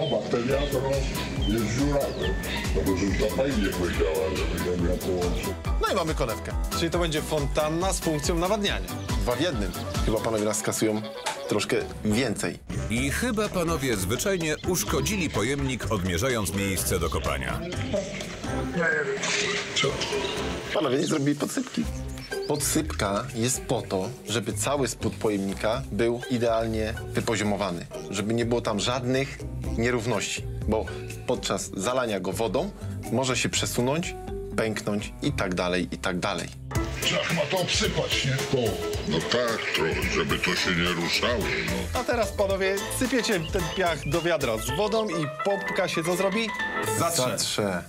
domach ten wiatr jest dziurawy. Dlatego, że już ta fajnie powiedziała, że będę miał połączyć. No i mamy konewkę. Czyli to będzie fontanna z funkcją nawadniania. Dwa w jednym. Chyba panowie nas skasują troszkę więcej. I chyba panowie zwyczajnie uszkodzili pojemnik, odmierzając miejsce do kopania. Co? Panowie nie zrobili podsypki. Podsypka jest po to, żeby cały spód pojemnika był idealnie wypoziomowany. Żeby nie było tam żadnych nierówności, bo podczas zalania go wodą może się przesunąć, pęknąć i tak dalej, i tak dalej. Trzeba ma to obsypać, nie? To. No tak, to, żeby to się nie ruszało. No. A teraz, panowie, sypiecie ten piach do wiadra z wodą i pompka się co zrobi? Zatrze.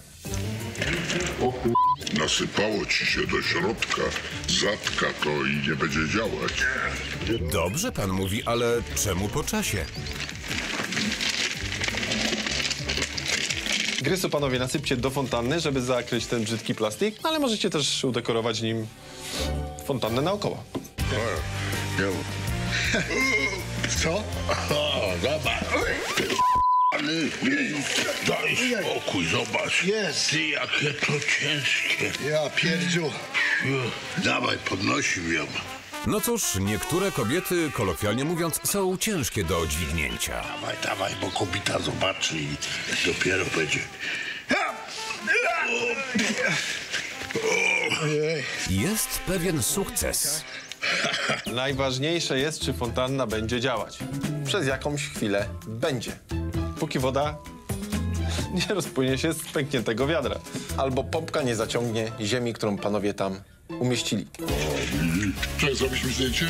Nasypało ci się do środka, zatka to i nie będzie działać. Dobrze pan mówi, ale czemu po czasie? Grysu panowie nasypcie do fontanny, żeby zakryć ten brzydki plastik, ale możecie też udekorować nim fontannę naokoło. Co? Daj spokój, zobacz. Jest. Ty, jakie to ciężkie. Ja pierdziu. Dawaj, podnosim ją. No cóż, niektóre kobiety, kolokwialnie mówiąc, są ciężkie do dźwignięcia. Dawaj, dawaj, bo kobieta zobaczy i dopiero będzie. Jest pewien sukces. Najważniejsze jest, czy fontanna będzie działać. Przez jakąś chwilę będzie. Póki woda nie rozpłynie się z pękniętego wiadra. Albo pompka nie zaciągnie ziemi, którą panowie tam umieścili. Chcesz zrobić mi zdjęcie?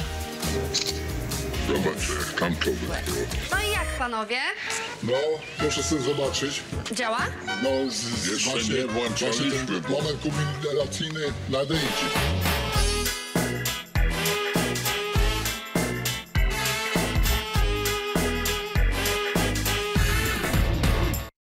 Zobaczę, jak tam to było. No i jak, panowie? No, proszę sobie zobaczyć. Działa? No, jeszcze nie włączaliśmy. Moment kulminacyjny nadejdzie.